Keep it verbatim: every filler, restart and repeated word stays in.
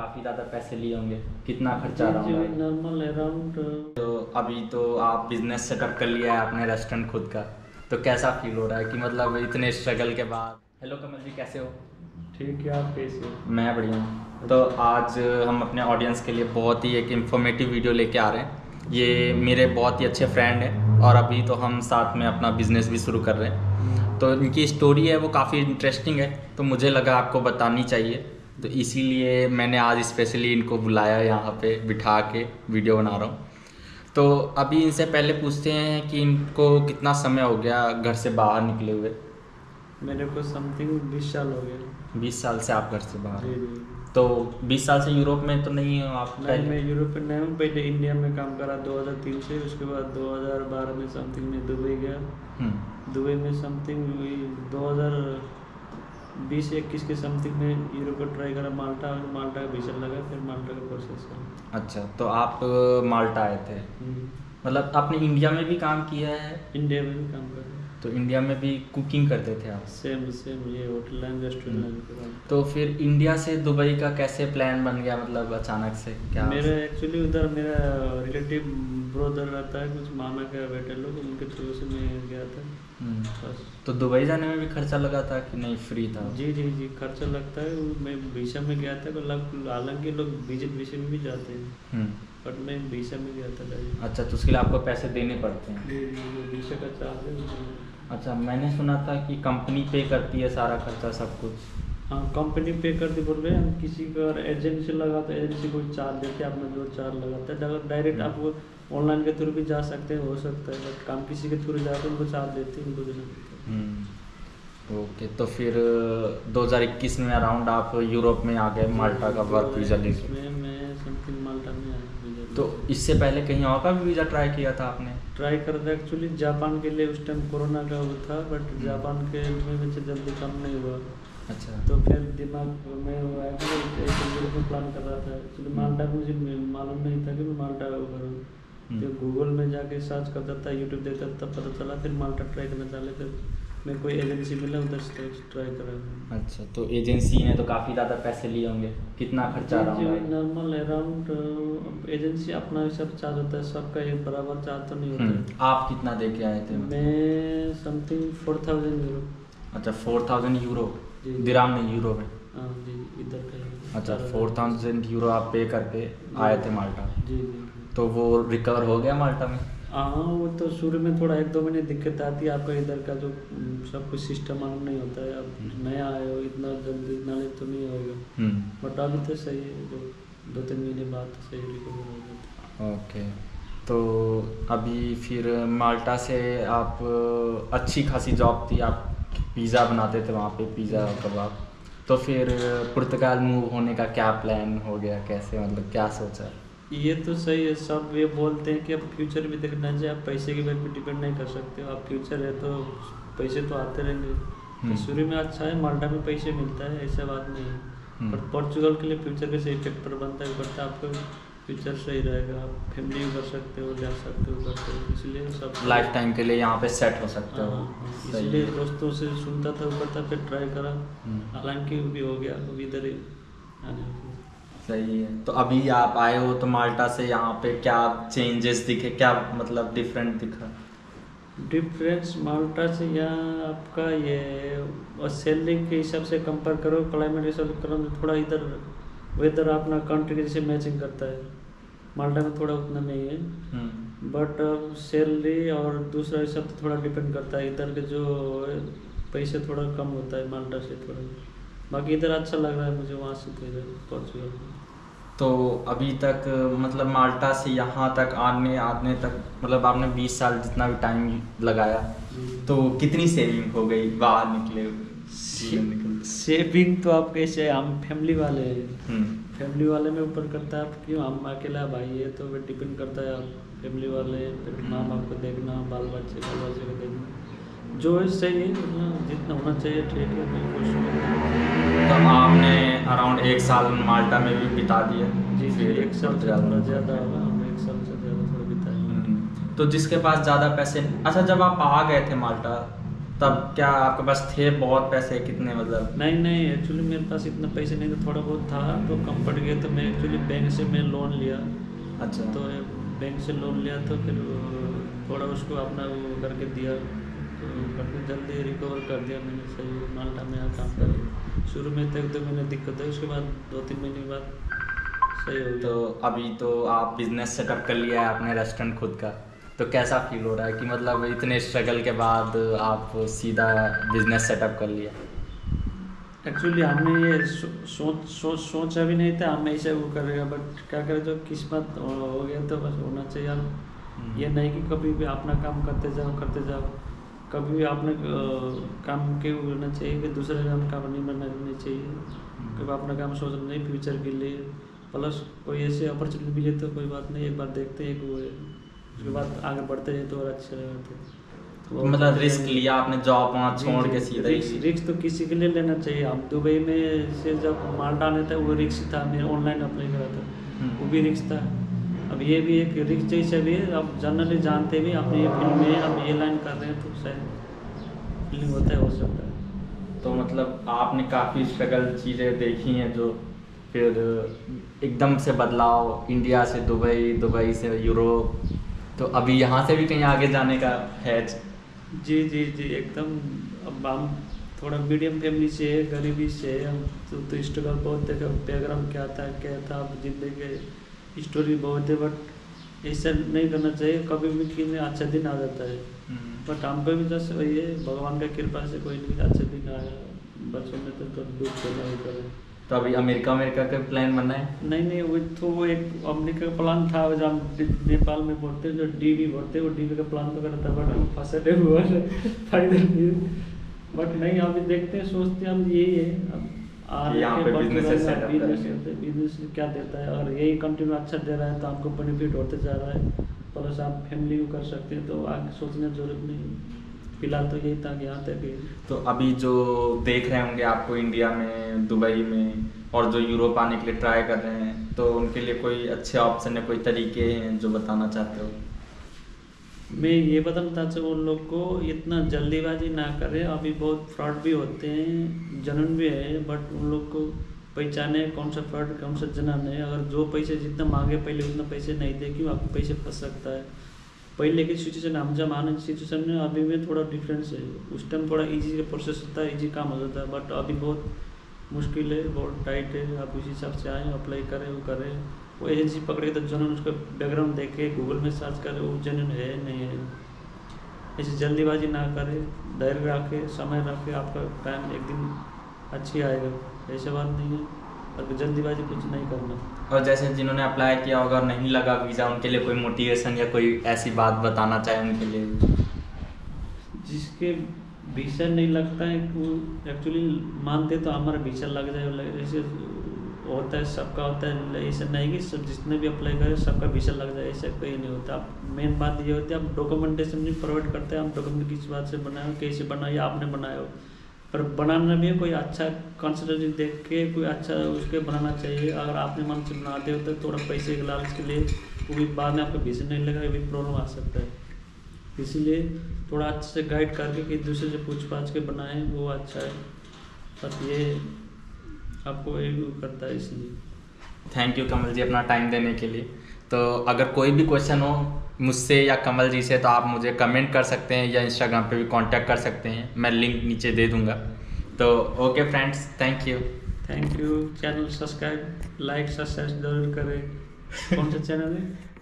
काफ़ी ज़्यादा पैसे लिए होंगे, कितना खर्चा रहा होगा? Normal around. तो अभी तो आप बिजनेस सेटअप कर लिया है आपने, रेस्टोरेंट खुद का, तो कैसा फील हो रहा है कि मतलब इतने स्ट्रगल के बाद? हेलो कमल जी, कैसे हो? ठीक है, आप कैसे हो? मैं बढ़िया हूँ। तो आज हम अपने ऑडियंस के लिए बहुत ही एक इन्फॉर्मेटिव वीडियो लेके आ रहे हैं। ये मेरे बहुत ही अच्छे फ्रेंड हैं और अभी तो हम साथ में अपना बिजनेस भी शुरू कर रहे हैं, तो इनकी स्टोरी है वो काफ़ी इंटरेस्टिंग है, तो मुझे लगा आपको बतानी चाहिए, तो इसीलिए मैंने आज स्पेशली इनको बुलाया, यहाँ पे बिठा के वीडियो बना रहा हूँ। तो अभी इनसे पहले पूछते हैं कि इनको कितना समय हो गया घर से बाहर निकले हुए? मेरे को समथिंग बीस साल हो गया। बीस साल से आप घर से बाहर? जी जी। तो बीस साल से यूरोप में तो नहीं हो आप? नहीं, मैं यूरोप में नहीं हूँ, पहले इंडिया में काम करा दो हज़ार तीन से, उसके बाद दो हज़ार बारह में समथिंग में दुबई गया, दुबई में समथिंग दो हज़ार बीस इक्कीस के समथिंग में यूरोप को ट्राई करा माल्टा, और माल्टा का वीज़ा लगा, फिर माल्टा का प्रोसेस करा। अच्छा, तो आप माल्टा आए थे, मतलब आपने इंडिया में भी काम किया है? इंडिया में भी काम करा। तो इंडिया में भी कुकिंग करते थे आप? सेम सेम, ये होटल एंड रेस्टोरेंट। तो फिर इंडिया से दुबई का कैसे प्लान बन गया, मतलब अचानक से क्या? मेरा एक्चुअली उधर मेरा रिलेटिव ब्रोदर रहता है, कुछ मामा का बेटे लोग, उनके थ्रू से मैं गया था बस। तो दुबई जाने में भी खर्चा लगा था कि नहीं फ्री था? जी जी जी, खर्चा लगता है, मैं वीज़ा में गया था, हालांकि लोग विजिट वीज़ा में भी जाते हैं, बट मैं वीज़ा में गया था। अच्छा, तो उसके लिए आपको पैसे देने पड़ते हैं? वीज़ा का चार्ज। अच्छा, मैंने सुना था कि कंपनी पे करती है सारा खर्चा सब कुछ? हाँ, कंपनी पे करती, बोल रहे हैं किसी का एजेंसी लगा तो एजेंसी को चार्ज देते हैं, अपना जो चार्ज लगाता है, डायरेक्ट आपको ऑनलाइन के थ्रू भी जा सकते हैं, हो सकता है, बट काम किसी के थ्रू जाते हैं उनको चार्ज देते हैं, उनको देना पड़ता है। ओके, तो फिर दो हज़ार इक्कीस में अराउंड आप यूरोप में आ गए माल्टा का वर्क वीज़ा लेके? मैं समथिंग माल्टा में आया। तो इससे पहले कहीं और का भी वीज़ा ट्राई किया था आपने? ट्राई करता एक्चुअली जापान के लिए, उस टाइम कोरोना का वो था, बट जापान के में मुझे जल्दी काम नहीं हुआ। अच्छा, तो फिर दिमाग में हुआ कि यूरोप प्लान कर रहा था एक्चुअली, माल्टा मुझे मालूम नहीं था कि मैं माल्टा करूँ, जब गूगल में जाके सर्च करता था, यूट्यूब देखता था, पता चला, फिर माल्टा ट्राई करना चाहे, फिर मैं कोई एजेंसी मिला उधर से ट्राई करा। अच्छा, तो एजेंसी ने तो काफ़ी ज़्यादा पैसे लिए होंगे, कितना खर्चा रहा होगा? नॉर्मल अराउंड, एजेंसी अपना भी सब चार्ज होता है, सबका एक बराबर चार्ज तो नहीं होता। आप कितना दे के आए थे? मैं समथिंग फोर थाउजेंड यूरो। अच्छा, फोर थाउजेंड यूरो दिराम नहीं, यूरो में? हाँ जी, इधर का। अच्छा, फोर थाउजेंड यूरो आप पे करके आए थे माल्टा? जी जी। तो वो रिकवर हो गया माल्टा में? हाँ, वो तो शुरू में थोड़ा एक दो महीने दिक्कत आती है, आपका इधर का जो सब कुछ सिस्टम मालूम नहीं होता है, आप नया आए हो, इतना जल्दी नॉलेज तो नहीं होगा, बट अभी तो सही है, जो दो तीन महीने बाद तो सही रिकवर हो गया। ओके, तो अभी फिर माल्टा से आप अच्छी खासी जॉब थी, आप पिज़्ज़ा बनाते थे वहाँ पर, पिज़्ज़ा कबाब, तो फिर पुर्तगाल मूव होने का क्या प्लान हो गया, कैसे, मतलब क्या सोचा? ये तो सही है, सब ये बोलते हैं कि आप फ्यूचर भी देखना चाहिए, आप पैसे के बारे में डिपेंड नहीं कर सकते हो, आप फ्यूचर है तो पैसे तो आते रहेंगे, तो शुरू में अच्छा है, माल्टा में पैसे मिलता है, ऐसा बात नहीं है, पर पोर्चुगल के लिए फ्यूचर कैसे फैक्टर बनता है, बढ़ता आपको फ्यूचर सही रहेगा, आप फैमिली भी कर सकते हो, जा सकते हो, करते हो, इसलिए सब लाइफ टाइम के लिए यहाँ पे सेट हो सकते हो। इसलिए दोस्तों से सुनता था, करता, फिर ट्राई करा, हालांकि भी हो गया, अभी इधर ही आने। सही है, तो अभी आप आए हो तो माल्टा से यहाँ पे क्या चेंजेस दिखे, क्या मतलब डिफरेंट दिखा? डिफरेंस माल्टा से यहाँ आपका ये सैलरी के हिसाब से कंपेयर करो, क्लाइमेट के हिसाब से करो, थोड़ा इधर वेदर अपना कंट्री के जैसे मैचिंग करता है, माल्टा में थोड़ा उतना नहीं है, बट सैलरी और दूसरा हिसाब से थोड़ा डिपेंड करता है, इधर के जो पैसे थोड़ा कम होता है माल्टा से थोड़ा, बाकी इधर अच्छा लग रहा है मुझे वहाँ से पोर्चुगल। तो अभी तक मतलब माल्टा से यहाँ तक आने आने तक मतलब आपने बीस साल जितना भी टाइम लगाया, तो कितनी सेविंग हो गई बाहर निकले? सेविंग तो आप कैसे, हम फैमिली वाले हैं, फैमिली वाले में ऊपर करता है आप, क्यों हम अकेला भाई है तो फिर डिपेंड करता है, आप फैमिली वाले फिर माँ बाप को देखना, बाल बच्चे बाल बच्चे को देखना, जो सही है जितना होना चाहिए ठीक है, मैं खुश हूँ। तो आपने अराउंड एक साल माल्टा में भी बिता दिया? जी जी, एक साल ज़्यादा ज़्यादा एक साल से ज़्यादा थोड़ा बिताया। तो जिसके पास ज़्यादा पैसे। अच्छा, जब आप आ गए थे माल्टा तब क्या आपके पास थे बहुत पैसे कितने मतलब? नहीं नहीं एक्चुअली मेरे पास इतना पैसे नहीं था, थोड़ा बहुत था तो कम पड़ गया। तो मैं एक्चुअली बैंक से मैं लोन लिया। अच्छा। तो बैंक से लोन लिया तो फिर थोड़ा उसको अपना वो करके दिया तो करके जल्दी रिकवर कर दिया मैंने। सही माल्टा में काम कर शुरू में तो एक दो महीने दिक्कत है, उसके बाद दो तीन महीने के बाद सही हो। तो अभी तो आप बिजनेस सेटअप कर लिया है आपने, रेस्टोरेंट खुद का, तो कैसा फील हो रहा है कि मतलब इतने स्ट्रगल के बाद आप सीधा बिजनेस सेटअप कर लिया? एक्चुअली हमने ये सोच सोच सोचा भी नहीं था हम ऐसा वो करेगा, बट क्या करें जो किस्मत हो गया तो बस होना चाहिए। हम ये नहीं कि कभी भी अपना काम करते जाओ करते जाओ, कभी भी अपने काम के करना चाहिए कि दूसरे काम काम नहीं बनना चाहिए, कभी अपना काम सोचना नहीं फ्यूचर के लिए। प्लस कोई ऐसी अपॉर्चुनिटी मिले तो कोई बात नहीं, एक बार देखते हैं वो उसके बाद आगे बढ़ते हैं तो और अच्छे रहते तो। मतलब रिस्क लिया आपने जॉब वहाँ छोड़ के सीधा? रिस्क रिस्क तो किसी के लिए लेना चाहिए। हम दुबई में से जब माल्टा आने था वो रिस्क था, मैं ऑनलाइन अप्लाई करा था वो भी रिस्क था। अब ये भी एक रिस्क जैसे भी है, आप जनरली जानते भी अपने ये फील्ड में आप ये लाइन कर रहे हैं तो शायद फीलिंग होता है हो सकता है। तो मतलब आपने काफ़ी स्ट्रगल चीज़ें देखी हैं जो फिर एकदम से बदलाव, इंडिया से दुबई, दुबई से यूरोप, तो अभी यहाँ से भी कहीं आगे जाने का है? जी जी जी एकदम। अब हम थोड़ा मीडियम फैमिली से है, गरीबी से है, हम तो, तो स्ट्रगल बहुत देखा, बैकग्राउंड क्या था क्या था, जिंदगी स्टोरी बहुत है, बट ऐसा नहीं करना चाहिए। कभी भी किसी अच्छा दिन आ जाता है, बट हम पे भी जैसे वही है भगवान का कृपा से कोई नहीं अच्छा दिन आया, बचपन में तो दुख चलना ही करे। तो अभी अमेरिका अमेरिका का प्लान बना है? नहीं नहीं वो तो वो एक अमेरिका का प्लान था जो हम नेपाल में बोलते हैं जो डी बी बोलते हैं, वो डी बी का प्लान तो करता था बट हम फंसे हुआ बट नहीं अभी देखते हैं सोचते हैं हम यही है अब बिजनेस क्या देता है और यही कंटिन्यू अच्छा दे रहा है तो आपको बेनिफिट होते जा रहा है, प्लस आप फैमिली को कर सकते हैं तो आगे सोचने की जरूरत नहीं। फिलहाल तो यही था कि यहाँ तक। तो अभी जो देख रहे होंगे आपको इंडिया में, दुबई में, और जो यूरोप आने के लिए ट्राई कर रहे हैं, तो उनके लिए कोई अच्छे ऑप्शन है, कोई तरीके हैं जो बताना चाहते हो? मैं ये बताना चाहता हूँ उन लोग को इतना जल्दीबाजी ना करें। अभी बहुत फ्रॉड भी होते हैं, जनन भी है, बट उन लोग को पहचाने कौन सा फ्रॉड कौन सा जनन है। अगर जो पैसे जितना मांगे पहले उतना पैसे नहीं दे, क्यों आपको पैसे फंस सकता है। पहले की सिचुएशन हम जब आने सिचुएशन में अभी में थोड़ा डिफरेंस है, उस टाइम थोड़ा इजी का प्रोसेस होता है, इजी काम हो जाता है, बट अभी बहुत मुश्किल है, बहुत टाइट है। आप उसी हिसाब से आएँ, अप्लाई करें, वो करें, वो एजेंसी पकड़े तो जनरल उसका बैकग्राउंड देखे, गूगल में सर्च करें वो जनरल है नहीं है। ऐसे जल्दीबाजी ना करें, धैर्य रखें, समय रखें, आपका टाइम एक दिन अच्छी आएगा, ऐसे बात नहीं है। और जल्दीबाजी कुछ नहीं करना। और जैसे जिन्होंने अप्लाई किया होगा नहीं लगा वीज़ा, उनके लिए कोई मोटिवेशन या कोई ऐसी बात बताना चाहे उनके लिए? जिसके वीज़ा नहीं लगता है वो एक्चुअली मानते तो हमारा वीज़ा लग जाए, ऐसे होता है सबका होता है, ऐसा नहीं कि सब जिसने भी अप्लाई करे सबका वीज़ा लग जाए, ऐसा कोई नहीं होता। आप मेन बात ये होती है आप डॉक्यूमेंटेशन भी प्रोवाइड करते हैं, आप डॉक्यूमेंट किस बात से बनाए हो, कैसे बनाए, आपने बनाए हो, पर बनाना भी कोई अच्छा कंसिडर देख के कोई अच्छा उसके बनाना चाहिए। अगर आपने मन से बनाते हो तो थोड़ा पैसे के लालच के लिए वो भी बाद में आपको वीज़ा नहीं लगा, ये भी प्रॉब्लम आ सकता है। इसीलिए थोड़ा अच्छे से गाइड करके कि दूसरे से पूछ पाछ के बनाएं वो अच्छा है, बस ये आपको ये करता है। इसलिए थैंक यू कमल जी अपना टाइम देने के लिए। तो अगर कोई भी क्वेश्चन हो मुझसे या कमल जी से तो आप मुझे कमेंट कर सकते हैं या इंस्टाग्राम पे भी कांटेक्ट कर सकते हैं, मैं लिंक नीचे दे दूंगा। तो okay friends, thank you thank you. Channel subscribe, like, subscribe जरूर करें। कौन सा चैनल है?